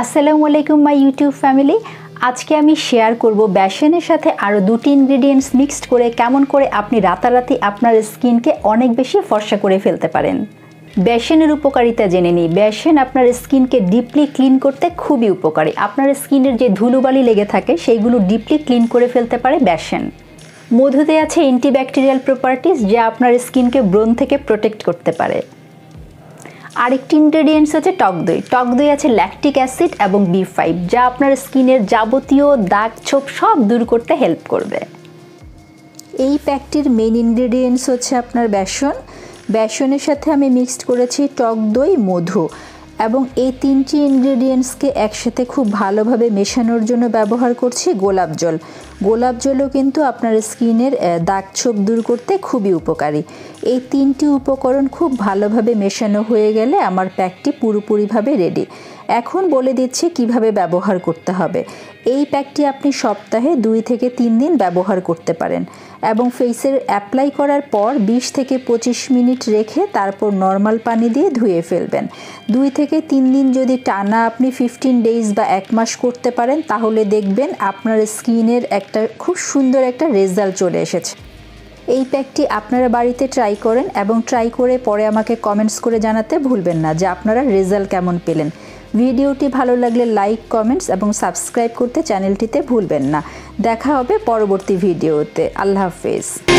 Assalamualaikum my YouTube family. আজকে আমি share করব বেসনের সাথে আরো দুটি ইনগ্রেডিয়েন্টস মিক্সড করে কেমন করে আপনি রাতারাতি আপনার স্কিনকে অনেক বেশি ফর্সা করে ফেলতে পারেন। বেসনের উপকারিতা জেনে নিই। বেসন আপনার স্কিনকে ডিপলি ক্লিন করতে খুবই উপকারী। আপনার স্কিনের যে ধুলোবালি লেগে থাকে সেইগুলো ডিপলি ক্লিন করে ফেলতে পারে বেসন। মধুতে আছে অ্যান্টিব্যাকটেরিয়াল প্রপার্টিজ যা আপনার স্কিনকে ব্রণ থেকে প্রোটেক্ট করতে পারে। আরেকটি ইনগ্রেডিয়েন্টস হচ্ছে টক দই। টক দই আছে ল্যাকটিক অ্যাসিড এবং B5 যা আপনার স্কিনের যাবতীয় দাগ ছোপ সব দূর করতে হেল্প করবে। এই প্যাকটির মেইন ইনগ্রেডিয়েন্টস হচ্ছে আপনার বেসন। বেসনের সাথে আমি মিক্সড করেছি টক দই, মধু এবং এই তিনটি ইনগ্রেডিয়েন্টসকে একসাথে খুব ভালোভাবে মেশানোর জন্য ব্যবহার করছি গোলাপ জল। গোলাপ জলও কিন্তু আপনার স্কিনের দাগ ছোপ দূর করতে খুবই উপকারী। এই তিনটি উপকরণ খুব ভালোভাবে মেশানো হয়ে গেলে আমার প্যাকটি পুরোপুরিভাবে রেডি। এখন বলে দিচ্ছি কিভাবে ব্যবহার করতে হবে। এই প্যাকটি আপনি সপ্তাহে 2 থেকে 3 দিন ব্যবহার করতে পারেন এবং ফেসের অ্যাপ্লাই করার পর 20 থেকে 25 মিনিট রেখে তারপর নর্মাল পানি দিয়ে ধুয়ে ফেলবেন। 2 থেকে 3 দিন যদি টানা আপনি 15 ডেজ বা 1 মাস করতে পারেন তাহলে দেখবেন আপনার স্কিনের একটা খুব সুন্দর একটা রেজাল্ট চলে এসেছে। এই প্যাকটি আপনারা বাড়িতে ট্রাই করেন এবং ট্রাই করে পরে আমাকে কমেন্টস করে জানাতে ভুলবেন না যে আপনারা রেজাল্ট কেমন পেলেন। ভিডিওটি ভালো লাগলে লাইক, কমেন্টস এবং সাবস্ক্রাইব করতে চ্যানেলটিতে ভুলবেন না। দেখা হবে পরবর্তী ভিডিওতে। আল্লাহ হাফেজ।